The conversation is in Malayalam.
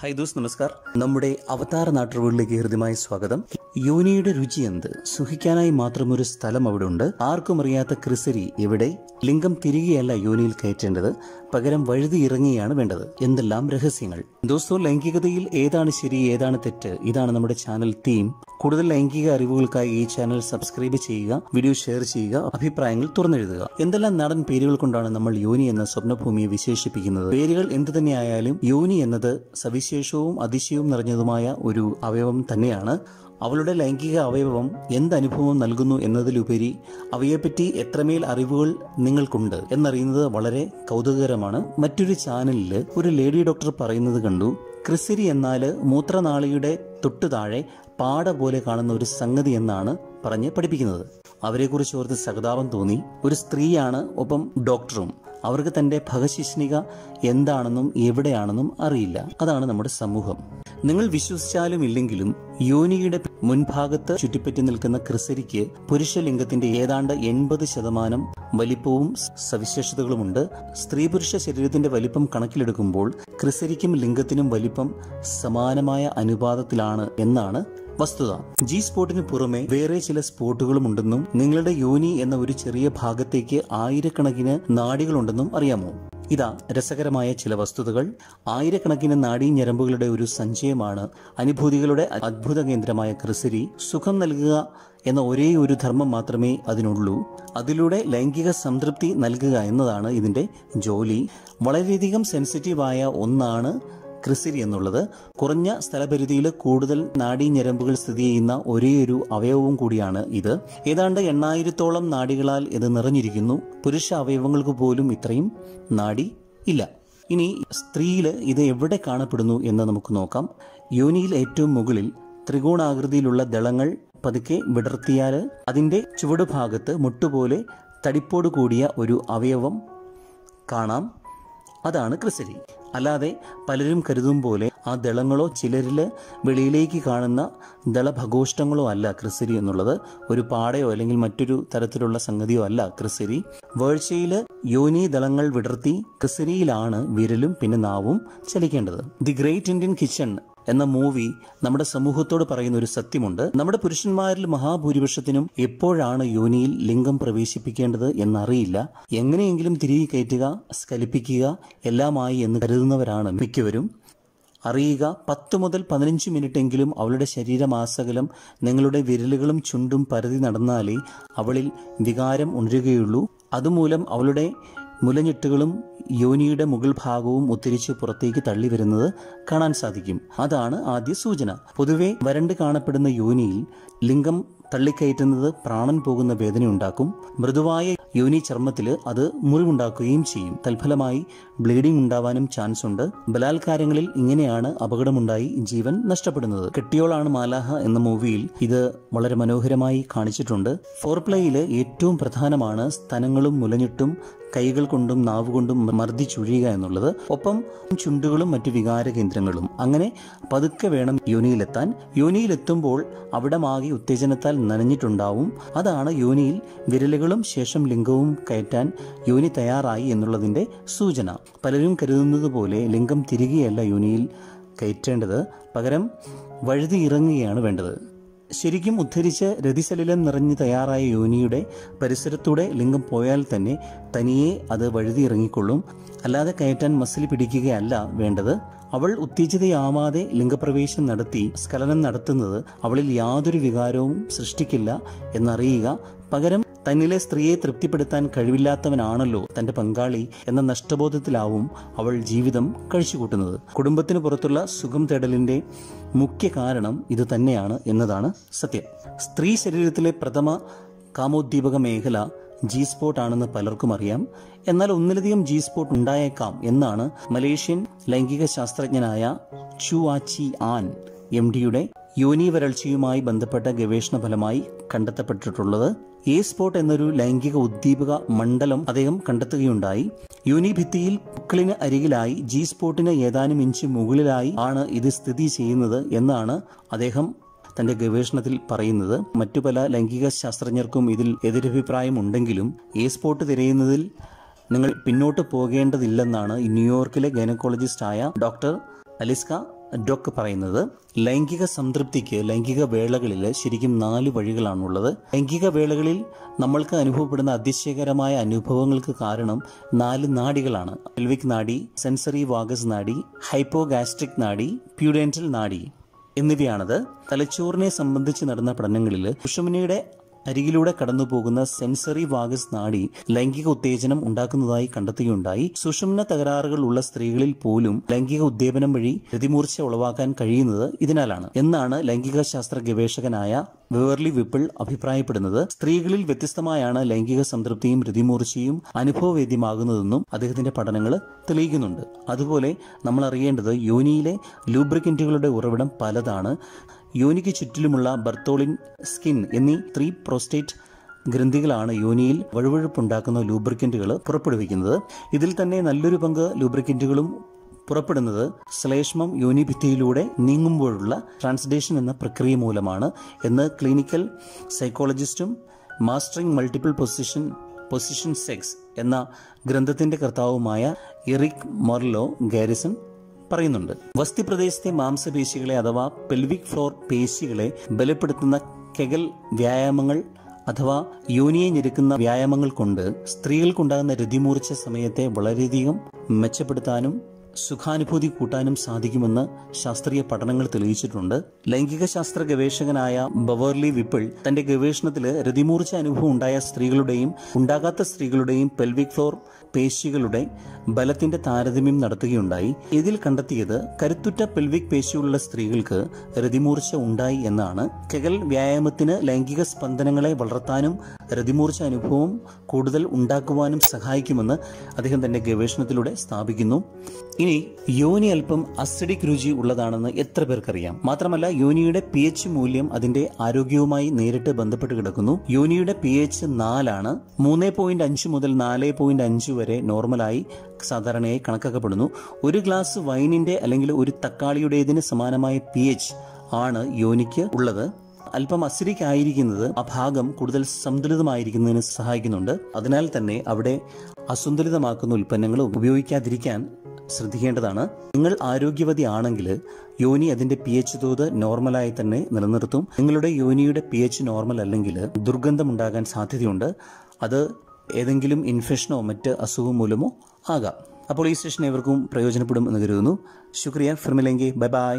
Hi, those namaskar. നമ്മുടെ അവതാര നാട്ടുകളിലേക്ക് ഹൃദ്യമായ സ്വാഗതം. യോനിയുടെ രുചി എന്ത്? സുഖിക്കാനായി മാത്രം ഒരു സ്ഥലം അവിടെ ഉണ്ട്. ആർക്കും അറിയാത്ത ക്രിസരി ഇവിടെ ലിംഗം തിരികെയല്ല യോനിയിൽ കയറ്റേണ്ടത്, പകരം വഴുതി ഇറങ്ങിയാണ് വേണ്ടത്. എന്തെല്ലാം രഹസ്യങ്ങൾ ദോസ്തോ! ലൈംഗികതയിൽ ഏതാണ് ശരി, ഏതാണ് തെറ്റ്, ഇതാണ് നമ്മുടെ ചാനൽ തീം. കൂടുതൽ ലൈംഗിക അറിവുകൾക്കായി ഈ ചാനൽ സബ്സ്ക്രൈബ് ചെയ്യുക, വീഡിയോ ഷെയർ ചെയ്യുക, അഭിപ്രായങ്ങൾ തുറന്നെഴുതുക. എന്തെല്ലാം നാടൻ പേരുകൾ കൊണ്ടാണ് നമ്മൾ യോനി എന്ന സ്വപ്നഭൂമിയെ വിശേഷിപ്പിക്കുന്നത്? പേരുകൾ എന്തു തന്നെയായാലും യോനി എന്നത് സവിശേഷവും അതിശയവും നിറഞ്ഞതുമായ ഒരു അവയവം തന്നെയാണ്. അവളുടെ ലൈംഗിക അവയവം എന്തനുഭവം നൽകുന്നു എന്നതിലുപരി അവയെപ്പറ്റി എത്രമേൽ അറിവുകൾ നിങ്ങൾക്കുണ്ട് എന്നറിയുന്നത് വളരെ കൗതുകകരമാണ്. മറ്റൊരു ചാനലിൽ ഒരു ലേഡി ഡോക്ടർ പറയുന്നത് കണ്ടു, ക്രിസരി എന്നാൽ മൂത്രനാളിയുടെ തൊട്ടുതാഴെ പാട പോലെ കാണുന്ന ഒരു സംഗതി എന്നാണ് പറഞ്ഞ് പഠിപ്പിക്കുന്നത്. അവരെക്കുറിച്ച് ഓർത്ത് സഹതാപം തോന്നി. ഒരു സ്ത്രീയാണ്, ഒപ്പം ഡോക്ടറും. അവർക്ക് തൻ്റെ ഭഗശിഷ്ണിക എന്താണെന്നും എവിടെയാണെന്നും അറിയില്ല. അതാണ് നമ്മുടെ സമൂഹം. നിങ്ങൾ വിശ്വസിച്ചാലും ഇല്ലെങ്കിലും യോനിയുടെ മുൻഭാഗത്ത് ചുറ്റിപ്പറ്റി നിൽക്കുന്ന ക്രിസരിക്ക് പുരുഷലിംഗത്തിന്റെ ഏതാണ്ട് 80% വലിപ്പവും സവിശേഷതകളുമുണ്ട്. സ്ത്രീ പുരുഷ ശരീരത്തിന്റെ വലിപ്പം കണക്കിലെടുക്കുമ്പോൾ ക്രിസരിക്കും ലിംഗത്തിനും വലിപ്പം സമാനമായ അനുപാതത്തിലാണ് എന്നാണ് വസ്തുത. ജി സ്പോട്ടിന് പുറമെ വേറെ ചില സ്പോട്ടുകളും ഉണ്ടെന്നും നിങ്ങളുടെ യോനി എന്ന ഒരു ചെറിയ ഭാഗത്തേക്ക് ആയിരക്കണക്കിന് നാഡികളുണ്ടെന്നും അറിയാമോ? ഇതാ രസകരമായ ചില വസ്തുതകൾ. ആയിരക്കണക്കിന് നാഡീഞരമ്പുകളുടെ ഒരു സഞ്ചയമാണ് അനുഭൂതികളുടെ അത്ഭുത കേന്ദ്രമായ ക്രിസരി. സുഖം നൽകുക എന്ന ഒരേ ഒരു ധർമ്മം മാത്രമേ അതിനുള്ളൂ. അതിലൂടെ ലൈംഗിക സംതൃപ്തി നൽകുക എന്നതാണ് ഇതിൻ്റെ ജോലി. വളരെയധികം സെൻസിറ്റീവായ ഒന്നാണ് ക്രിസരി എന്നുള്ളത്. കുറഞ്ഞ സ്ഥലപരിധിയിൽ കൂടുതൽ നാഡീഞരമ്പുകൾ സ്ഥിതി ചെയ്യുന്ന ഒരേയൊരു അവയവവും കൂടിയാണ് ഇത്. ഏതാണ്ട് 8000 നാഡികളാൽ ഇത് നിറഞ്ഞിരിക്കുന്നു. പുരുഷ അവയവങ്ങൾക്ക് പോലും ഇത്രയും നാഡി ഇല്ല. ഇനി സ്ത്രീയിൽ ഇത് എവിടെ കാണപ്പെടുന്നു എന്ന് നമുക്ക് നോക്കാം. യോനിയിൽ ഏറ്റവും മുകളിൽ ത്രികോണാകൃതിയിലുള്ള ദളങ്ങൾ പതുക്കെ വിടർത്തിയാൽ അതിൻ്റെ ചുവടുഭാഗത്ത് മുട്ടുപോലെ തടിപ്പോട് കൂടിയ ഒരു അവയവം കാണാം. അതാണ് ക്രിസരി. അല്ലാതെ പലരും കരുതും പോലെ ആ ദളങ്ങളോ ചിലരിൽ വെളിയിലേക്ക് കാണുന്ന ദളഭഘോഷ്ടങ്ങളോ അല്ല ക്രിസരി എന്നുള്ളത്. ഒരു പാടയോ അല്ലെങ്കിൽ മറ്റൊരു തരത്തിലുള്ള സംഗതിയോ അല്ല ക്രിസരി. വേഴ്ചയിൽ യോനി ദളങ്ങൾ വിടർത്തി ക്രിസരിയിലാണ് വിരലും പിന്നെ നാവും ചലിക്കേണ്ടത്. ദി ഗ്രേറ്റ് ഇന്ത്യൻ കിച്ചൺ എന്ന മൂവി നമ്മുടെ സമൂഹത്തോട് പറയുന്ന ഒരു സത്യമുണ്ട്. നമ്മുടെ പുരുഷന്മാരിൽ മഹാഭൂരിപക്ഷത്തിനും എപ്പോഴാണ് യോനിയിൽ ലിംഗം പ്രവേശിപ്പിക്കേണ്ടത് എന്നറിയില്ല. എങ്ങനെയെങ്കിലും തിരികെ കയറ്റുക, സ്കലിപ്പിക്കുക എല്ലാമായി എന്ന് കരുതുന്നവരാണ് മിക്കവരും. അറിയുക, 10 മുതൽ 15 മിനിറ്റെങ്കിലും അവളുടെ ശരീരമാസകലം നിങ്ങളുടെ വിരലുകളും ചുണ്ടും പരതി നടന്നാലേ അവളിൽ വികാരം ഉണരുകയുള്ളൂ. അതുമൂലം അവളുടെ മുലഞ്ഞിട്ടുകളും യോനിയുടെ മുകൾ ഭാഗവും ഒത്തിരിച്ച് പുറത്തേക്ക് തള്ളി വരുന്നത് കാണാൻ സാധിക്കും. അതാണ് ആദ്യ സൂചന. പൊതുവെ വരണ്ട് കാണപ്പെടുന്ന യോനിയിൽ ലിംഗം തള്ളിക്കയറ്റുന്നത് പ്രാണൻ പോകുന്ന വേദനയുണ്ടാക്കും. മൃദുവായ യോനി ചർമ്മത്തിൽ അത് മുറിവുണ്ടാക്കുകയും ചെയ്യും. തൽഫലമായി ബ്ലീഡിംഗ് ഉണ്ടാവാനും ചാൻസ് ഉണ്ട്. ബലാത്കാരങ്ങളിൽ ഇങ്ങനെയാണ് അപകടമുണ്ടായി ജീവൻ നഷ്ടപ്പെടുന്നത്. കെട്ടിയോളാണ് മാലാഹ എന്ന മൂവിയിൽ ഇത് വളരെ മനോഹരമായി കാണിച്ചിട്ടുണ്ട്. ഫോർപ്ലേയിൽ ഏറ്റവും പ്രധാനമാണ് സ്തനങ്ങളും മുലഞ്ഞിട്ടും കൈകൾ കൊണ്ടും നാവുകൊണ്ടും മർദ്ദിച്ചൊഴിയുക എന്നുള്ളത്. ഒപ്പം ചുണ്ടുകളും മറ്റു വികാര കേന്ദ്രങ്ങളും. അങ്ങനെ പതുക്കെ വേണം യോനിയിലെത്താൻ. യോനിയിലെത്തുമ്പോൾ അവിടമാകെ ഉത്തേജനത്താൽ നനഞ്ഞിട്ടുണ്ടാവും. അതാണ് യോനിയിൽ വിരലുകളും ശേഷം ലിംഗവും കയറ്റാൻ യോനി തയ്യാറായി എന്നുള്ളതിൻ്റെ സൂചന. പലരും കരുതുന്നത് പോലെ ലിംഗം തിരികെയല്ല യോനിയിൽ കയറ്റേണ്ടത്, പകരം വഴുതി ഇറങ്ങുകയാണ് വേണ്ടത്. ശരിക്കും ഉദ്ധരിച്ച് രതിസലിലം നിറഞ്ഞ് തയ്യാറായ യോനിയുടെ പരിസരത്തൂടെ ലിംഗം പോയാൽ തന്നെ തനിയെ അത് വഴുതി ഇറങ്ങിക്കൊള്ളും. അല്ലാതെ കയറ്റാൻ മസിൽ പിടിക്കുകയല്ല വേണ്ടത്. അവൾ ഉത്തേജിതയാവാതെ ലിംഗപ്രവേശം നടത്തി സ്ഖലനം നടത്തുന്നത് അവളിൽ യാതൊരു വികാരവും സൃഷ്ടിക്കില്ല എന്നറിയുക. പകരം തന്നിലെ സ്ത്രീയെ തൃപ്തിപ്പെടുത്താൻ കഴിവില്ലാത്തവനാണല്ലോ തൻ്റെ പങ്കാളി എന്ന നഷ്ടബോധത്തിലാവും അവൾ ജീവിതം കഴിച്ചുകൂട്ടുന്നത്. കുടുംബത്തിന് പുറത്തുള്ള സുഖം തേടലിൻ്റെ മുഖ്യ കാരണം ഇത് തന്നെയാണ് എന്നതാണ് സത്യം. സ്ത്രീ ശരീരത്തിലെ പ്രഥമ കാമോദ്ദീപക മേഖല ജി സ്പോട്ട് ആണെന്ന് പലർക്കും അറിയാം. എന്നാൽ ഒന്നിലധികം ജി സ്പോട്ട് ഉണ്ടായേക്കാം എന്നാണ് മലേഷ്യൻ ലൈംഗിക ശാസ്ത്രജ്ഞനായ ചുവാച്ചി ആൻ MD-യുടെ യോനി വരൾച്ചയുമായി ബന്ധപ്പെട്ട ഗവേഷണ ഫലമായി കണ്ടെത്തപ്പെട്ടിട്ടുള്ളത്. എ സ്പോട്ട് എന്നൊരു ലൈംഗിക ഉദ്ദീപക മണ്ഡലം അദ്ദേഹം കണ്ടെത്തുകയുണ്ടായി. യോനി ഭിത്തിയിൽ പുക്കളിന് അരികിലായി ജി സ്പോട്ടിന് ഏതാനും ഇഞ്ച് മുകളിലായി ആണ് ഇത് സ്ഥിതി ചെയ്യുന്നത് എന്നാണ് അദ്ദേഹം തന്റെ ഗവേഷണത്തിൽ പറയുന്നത്. മറ്റു പല ലൈംഗിക ശാസ്ത്രജ്ഞർക്കും ഇതിൽ എതിരഭിപ്രായം ഉണ്ടെങ്കിലും എ സ്പോട്ട് തിരയുന്നതിൽ നിങ്ങൾ പിന്നോട്ട് പോകേണ്ടതില്ലെന്നാണ് ന്യൂയോർക്കിലെ ഗൈനക്കോളജിസ്റ്റായ ഡോക്ടർ അലിസ്ക ഡോക്ടർ പറയുന്നത് ലൈംഗിക സംതൃപ്തിക്ക് ലൈംഗിക വേളകളിൽ ശരിക്കും 4 വഴികളാണുള്ളത്. ലൈംഗിക വേളകളിൽ നമ്മൾക്ക് അനുഭവപ്പെടുന്ന അതിശയകരമായ അനുഭവങ്ങൾക്ക് കാരണം 4 നാഡികളാണ്. പെൽവിക് നാഡി, സെൻസറി വാഗസ് നാഡി, ഹൈപ്പോഗാസ്ട്രിക് നാഡി, പ്യൂഡെന്റൽ നാഡി എന്നിവയാണത്. തലച്ചോറിനെ സംബന്ധിച്ച് നടന്ന പഠനങ്ങളിൽ കുശുമനിയുടെ അരികിലൂടെ കടന്നുപോകുന്ന സെൻസറി വാഗസ് നാഡി ലൈംഗിക ഉത്തേജനം ഉണ്ടാക്കുന്നതായി കണ്ടെത്തുകയുണ്ടായി. സുഷുമ്ന തകരാറുകൾ ഉള്ള സ്ത്രീകളിൽ പോലും ലൈംഗിക ഉദ്ദീപനം വഴി പ്രതിമൂർച്ച ഉളവാക്കാൻ കഴിയുന്നത് ഇതിനാലാണ് എന്നാണ് ലൈംഗിക ശാസ്ത്ര ഗവേഷകനായ വേർലി വിപ്പിൾ അഭിപ്രായപ്പെടുന്നത്. സ്ത്രീകളിൽ വ്യത്യസ്തമായാണ് ലൈംഗിക സംതൃപ്തിയും പ്രതിമൂർച്ചയും അനുഭവവേദ്യമാകുന്നതെന്നും അദ്ദേഹത്തിന്റെ പഠനങ്ങൾ തെളിയിക്കുന്നുണ്ട്. അതുപോലെ നമ്മൾ അറിയേണ്ടത് യോനിയിലെ ലൂബ്രിക്കന്റുകളുടെ ഉറവിടം പലതാണ്. യോനിക്ക് ചുറ്റിലുമുള്ള ബർത്തോളിൻ, സ്കിൻ എന്നീ 3 പ്രോസ്റ്റേറ്റ് ഗ്രന്ഥികളാണ് യോനിയിൽ വഴുവഴുപ്പുണ്ടാക്കുന്ന ലൂബ്രിക്കന്റുകൾ പുറപ്പെടുവിക്കുന്നത്. ഇതിൽ തന്നെ നല്ലൊരു പങ്ക് ലൂബ്രിക്കന്റുകളും പുറപ്പെടുന്നത് ശ്ലേഷ്മം യോനിഭിത്തിയിലൂടെ നീങ്ങുമ്പോഴുള്ള ട്രാൻസ്ഡേഷൻ എന്ന പ്രക്രിയ മൂലമാണ് എന്ന് ക്ലിനിക്കൽ സൈക്കോളജിസ്റ്റും മാസ്റ്ററിംഗ് മൾട്ടിപ്പിൾ പൊസിഷൻ സെക്സ് എന്ന ഗ്രന്ഥത്തിന്റെ കർത്താവുമായ എറിക് മൊർലോ ഗാരിസൺ പറയുന്നുണ്ട്. വസ്തി പ്രദേശത്തെ മാംസപേശികളെ അഥവാ പെൽവിക് ഫ്ലോർ പേശികളെ ബലപ്പെടുത്തുന്ന കെഗൽ വ്യായാമങ്ങൾ അഥവാ യോനിയെ ഞെരുക്കുന്ന വ്യായാമങ്ങൾ കൊണ്ട് സ്ത്രീകൾക്കുണ്ടാകുന്ന രതിമൂർച്ച സമയത്തെ വളരെയധികം മെച്ചപ്പെടുത്താനും സുഖാനുഭൂതി കൂട്ടാനും സാധിക്കുമെന്ന് ശാസ്ത്രീയ പഠനങ്ങൾ തെളിയിച്ചിട്ടുണ്ട്. ലൈംഗിക ശാസ്ത്ര ഗവേഷകനായ ബവേർലി വിപ്പിൾ തന്റെ ഗവേഷണത്തിൽ രതിമൂർച്ച അനുഭവം ഉണ്ടായ സ്ത്രീകളുടെയും ഉണ്ടാകാത്ത സ്ത്രീകളുടെയും പെൽവിക് ഫ്ലോർ പേശികളുടെ ബലത്തിന്റെ താരതമ്യം നടത്തുകയുണ്ടായി. ഇതിൽ കണ്ടെത്തിയത് കരുത്തുറ്റ പെൽവിക് പേശിയുള്ള സ്ത്രീകൾക്ക് രതിമൂർച്ച ഉണ്ടായി എന്നാണ്. കെഗൽ വ്യായാമത്തിന് ലൈംഗിക സ്പന്ദനങ്ങളെ വളർത്താനും രതിമൂർച്ച അനുഭവം കൂടുതൽ ഉണ്ടാക്കുവാനും സഹായിക്കുമെന്ന് അദ്ദേഹം തന്റെ ഗവേഷണത്തിലൂടെ സ്ഥാപിക്കുന്നു. ഇനി യോനി അല്പം അസിഡിക് രുചി ഉള്ളതാണെന്ന് എത്ര പേർക്കറിയാം? മാത്രമല്ല യോനിയുടെ pH മൂല്യം അതിന്റെ ആരോഗ്യവുമായി നേരിട്ട് ബന്ധപ്പെട്ട് കിടക്കുന്നു. യോനിയുടെ pH 4 ആണ്. 3.5 മുതൽ 4.5 വരെ നോർമലായി സാധാരണയായി കണക്കാക്കപ്പെടുന്നു. 1 ഗ്ലാസ് വൈനിന്റെ അല്ലെങ്കിൽ 1 തക്കാളിയുടേതിന് സമാനമായ pH ആണ് യോനിക്ക് ഉള്ളത്. അല്പം അസിഡിക് ആയിരിക്കുന്നത് ആ ഭാഗം കൂടുതൽ സന്തുലിതമായിരിക്കുന്നതിന് സഹായിക്കുന്നുണ്ട്. അതിനാൽ തന്നെ അവിടെ അസന്തുലിതമാക്കുന്ന ഉൽപ്പന്നങ്ങൾ ഉപയോഗിക്കാതിരിക്കാൻ ശ്രദ്ധിക്കേണ്ടതാണ്. നിങ്ങൾ ആരോഗ്യവതി ആണെങ്കിൽ യോനി അതിന്റെ pH തോത് നോർമലായി തന്നെ നിലനിർത്തും. നിങ്ങളുടെ യോനിയുടെ pH നോർമൽ അല്ലെങ്കിൽ ദുർഗന്ധമുണ്ടാകാൻ സാധ്യതയുണ്ട്. അത് ഏതെങ്കിലും ഇൻഫെക്ഷനോ മറ്റ് അസുഖം മൂലമോ ആകാം. അപ്പോൾ ഈ സെഷൻ ഏവർക്കും പ്രയോജനപ്പെടും എന്ന് കരുതുന്നു. ശുക്രിയ ഫിർമിലെങ്കി. Bye by.